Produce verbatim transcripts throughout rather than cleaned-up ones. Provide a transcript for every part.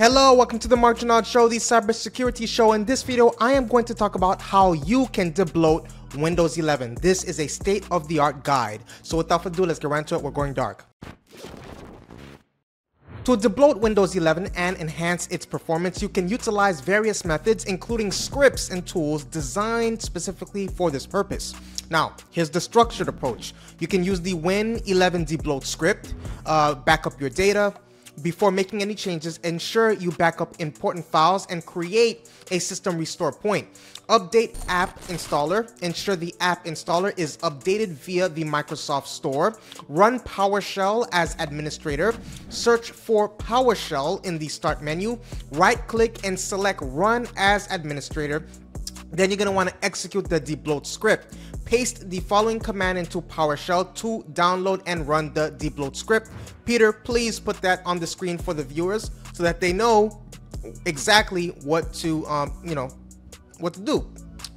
Hello, welcome to the Marc Drouinaud Show, the cybersecurity show. In this video, I am going to talk about how you can debloat Windows eleven. This is a state-of-the-art guide. So without further ado, let's get right into it. We're going dark. To debloat Windows eleven and enhance its performance, you can utilize various methods, including scripts and tools designed specifically for this purpose. Now, here's the structured approach. You can use the Win eleven Debloat script, uh, back up your data. Before making any changes, ensure you back up important files and create a system restore point. Update app installer. Ensure the app installer is updated via the Microsoft Store. Run PowerShell as administrator. Search for PowerShell in the Start menu. Right-click and select Run as administrator. Then you're going to want to execute the debloat script. Paste the following command into PowerShell to download and run the debloat script. Peter, please put that on the screen for the viewers so that they know exactly what to, um, you know, what to do,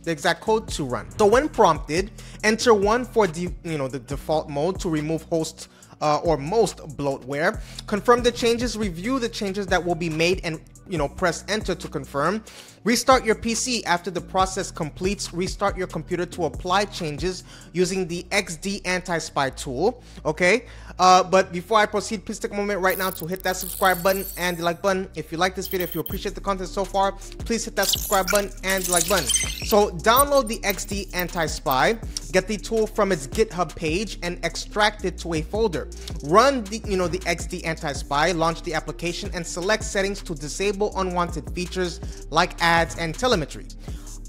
the exact code to run. So when prompted, enter one for the, you know, the default mode to remove host uh, or most bloatware. Confirm the changes. Review the changes that will be made and, you know, press enter to confirm. Restart your P C. After the process completes, restart your computer to apply changes using the X D Anti-Spy tool, okay? Uh, but before I proceed, please take a moment right now to hit that subscribe button and the like button. If you like this video, if you appreciate the content so far, please hit that subscribe button and the like button. So download the X D Anti-Spy, get the tool from its GitHub page and extract it to a folder. Run the, you know, the X D Anti-Spy, launch the application and select settings to disable unwanted features like ads, ads and telemetry.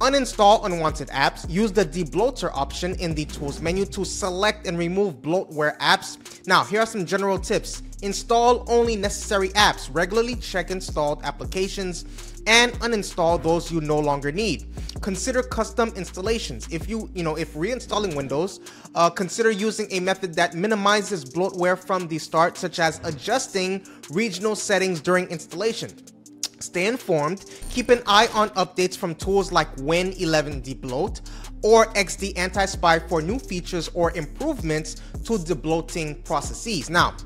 Uninstall unwanted apps. Use the debloater option in the tools menu to select and remove bloatware apps. Now, here are some general tips. Install only necessary apps. Regularly check installed applications and uninstall those you no longer need. Consider custom installations. If you, you know, if reinstalling Windows, uh, consider using a method that minimizes bloatware from the start, such as adjusting regional settings during installation. Stay informed, keep an eye on updates from tools like Win eleven Debloat or X D Anti-Spy for new features or improvements to debloating processes. Now,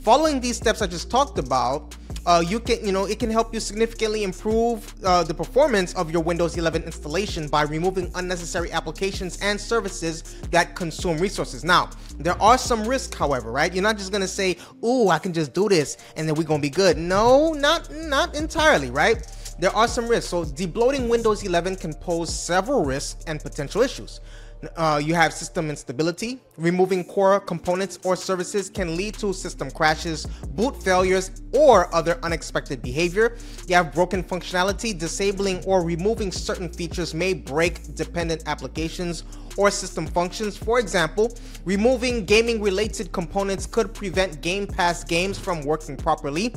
following these steps I just talked about, uh, you can, you know, it can help you significantly improve uh, the performance of your Windows eleven installation by removing unnecessary applications and services that consume resources. Now, there are some risks, however, right? You're not just gonna say, "Ooh, I can just do this and then we're gonna be good." No, not not entirely, right? There are some risks. So debloating Windows eleven can pose several risks and potential issues. Uh, you have system instability. Removing core components or services can lead to system crashes, boot failures, or other unexpected behavior. You have broken functionality. Disabling or removing certain features may break dependent applications or system functions. For example, removing gaming-related components could prevent Game Pass games from working properly.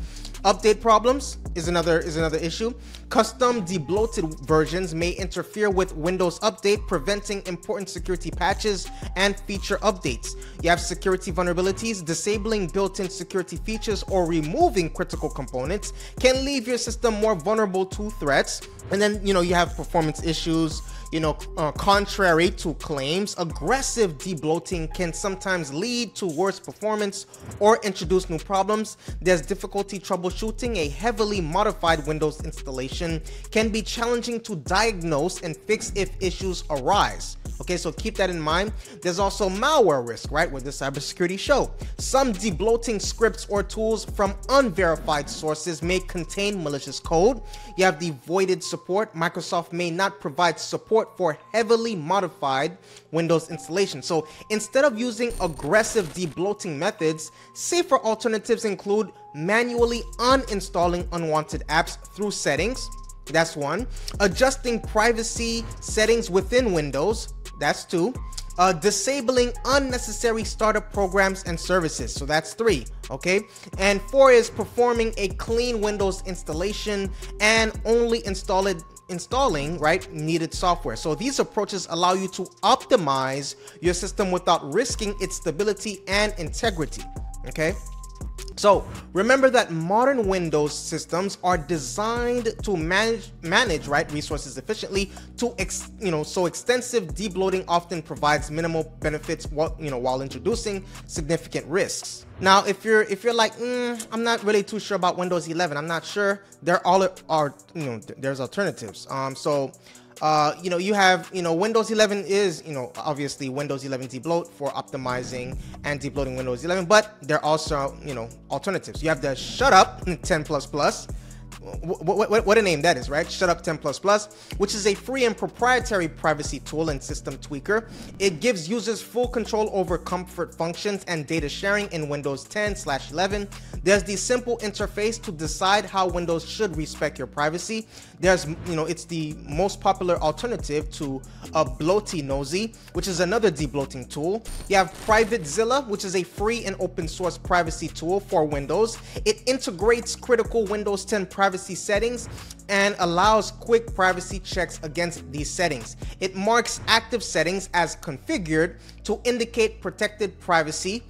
Update problems is another is another issue. Custom debloated versions may interfere with Windows Update, preventing important security patches and feature updates. You have security vulnerabilities. Disabling built-in security features or removing critical components can leave your system more vulnerable to threats. And then, you know, you have performance issues. You know, uh, contrary to claims, aggressive debloating can sometimes lead to worse performance or introduce new problems. There's difficulty troubleshooting. A heavily modified Windows installation can be challenging to diagnose and fix if issues arise. Okay, so keep that in mind. There's also malware risk, right, with the cybersecurity show. Some debloating scripts or tools from unverified sources may contain malicious code. You have the voided support. Microsoft may not provide support for heavily modified Windows installation. So instead of using aggressive debloating methods, safer alternatives include manually uninstalling unwanted apps through settings. That's one. Adjusting privacy settings within Windows. That's two. Uh, disabling unnecessary startup programs and services. So that's three, okay? And four is performing a clean Windows installation and only install it installing, right, needed software. So these approaches allow you to optimize your system without risking its stability and integrity, okay? So remember that modern Windows systems are designed to manage manage right resources efficiently. To ex, you know, so extensive debloating often provides minimal benefits while you know while introducing significant risks. Now, if you're if you're like, mm, I'm not really too sure about Windows eleven, I'm not sure. There all are you know there's alternatives. Um, so. Uh, you know, you have, you know, Windows eleven is, you know, obviously Windows eleven Debloat for optimizing and debloating Windows eleven, but there are also, you know, alternatives. You have the ShutUp ten plus plus. What, what, what a name that is, right? ShutUp ten plus plus, which is a free and proprietary privacy tool and system tweaker. It gives users full control over comfort functions and data sharing in Windows ten slash eleven. There's the simple interface to decide how Windows should respect your privacy. There's, you know, it's the most popular alternative to a Bloaty Nosy, which is another debloating tool. You have PrivateZilla, which is a free and open source privacy tool for Windows. It integrates critical Windows ten privacy privacy settings and allows quick privacy checks against these settings. It marks active settings as configured to indicate protected privacy.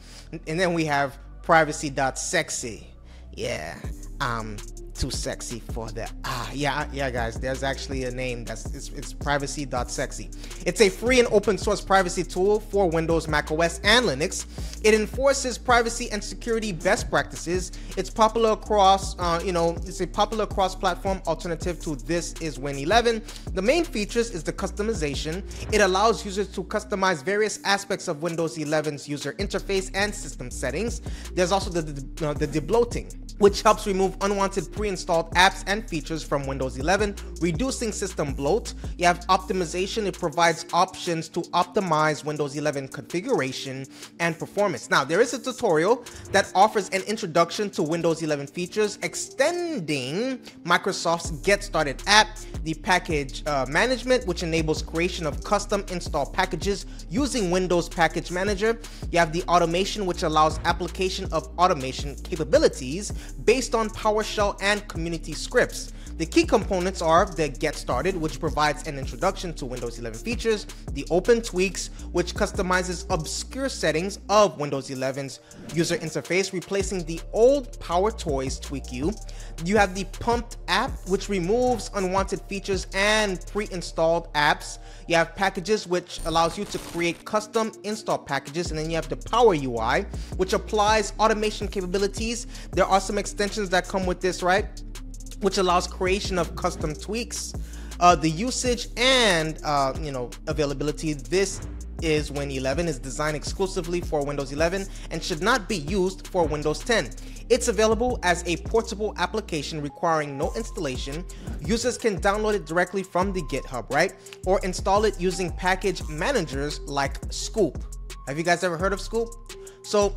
And then we have privacy dot sexy. Yeah, um, too sexy for the ah. Yeah, yeah, guys. There's actually a name that's it's, it's privacy dot sexy. It's a free and open source privacy tool for Windows, macOS, and Linux. It enforces privacy and security best practices. It's popular across, uh, you know, it's a popular cross-platform alternative to This Is Win eleven. The main features is the customization. It allows users to customize various aspects of Windows eleven's user interface and system settings. There's also the, the, uh, the debloating, which helps remove unwanted pre-installed apps and features from Windows eleven, reducing system bloat. You have optimization. It provides options to optimize Windows eleven configuration and performance. Now, there is a tutorial that offers an introduction to Windows eleven features, extending Microsoft's Get Started app, the package uh, management, which enables creation of custom install packages using Windows Package Manager. You have the automation, which allows application of automation capabilities based on PowerShell and community scripts. The key components are the Get Started, which provides an introduction to Windows eleven features, the Open Tweaks, which customizes obscure settings of Windows eleven's user interface, replacing the old Power Toys Tweak You. You have the Pumped app, which removes unwanted features and pre-installed apps. You have Packages, which allows you to create custom install packages, and then you have the Power U I, which applies automation capabilities. There are some extensions that come with this, right? Which allows creation of custom tweaks, uh, the usage and uh, you know availability. This Is Win eleven is designed exclusively for Windows eleven and should not be used for Windows ten. It's available as a portable application requiring no installation. Users can download it directly from the GitHub, right? Or install it using package managers like Scoop. Have you guys ever heard of Scoop? So,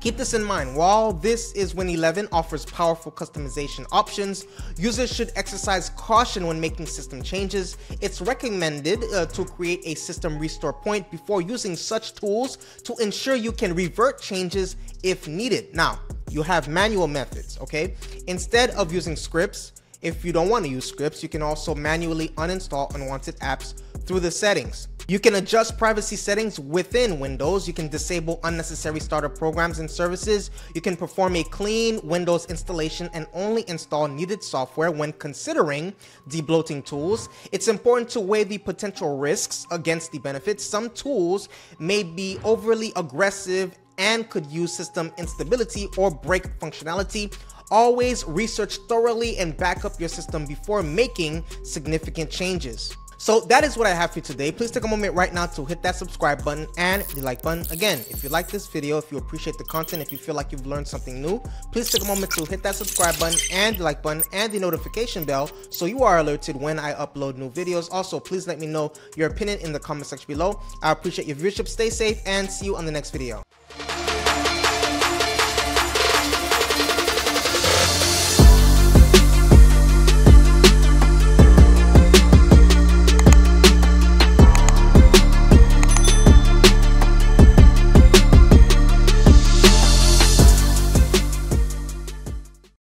keep this in mind, while This Is Win eleven offers powerful customization options, users should exercise caution when making system changes. It's recommended uh, to create a system restore point before using such tools to ensure you can revert changes if needed. Now, you have manual methods, okay? Instead of using scripts, if you don't want to use scripts, you can also manually uninstall unwanted apps through the settings. You can adjust privacy settings within Windows. You can disable unnecessary starter programs and services. You can perform a clean Windows installation and only install needed software when considering debloating tools. It's important to weigh the potential risks against the benefits. Some tools may be overly aggressive and could use system instability or break functionality. Always research thoroughly and back up your system before making significant changes. So that is what I have for you today. Please take a moment right now to hit that subscribe button and the like button. Again, if you like this video, if you appreciate the content, if you feel like you've learned something new, please take a moment to hit that subscribe button and the like button and the notification bell so you are alerted when I upload new videos. Also, please let me know your opinion in the comment section below. I appreciate your viewership. Stay safe and see you on the next video.